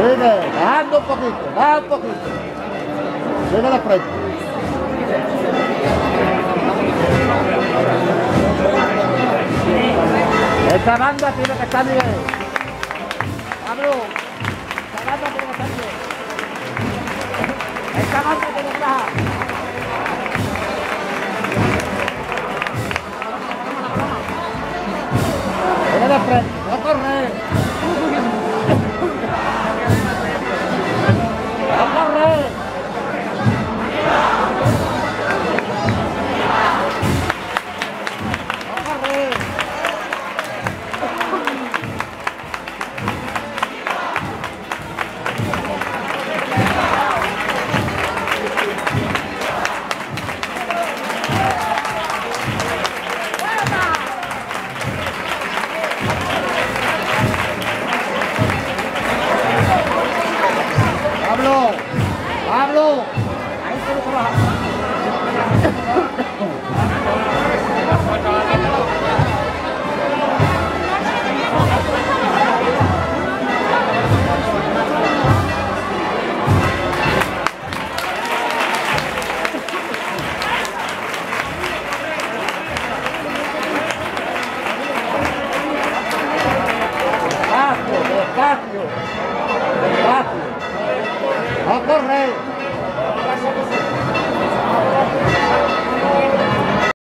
Sigue, bajando un poquito, baja un poquito. Sigue de frente. Esta banda tiene que estar nivel. Pablo, esta banda tiene que estar nivel. Esta banda tiene que bajar. Sigue de frente, no corre.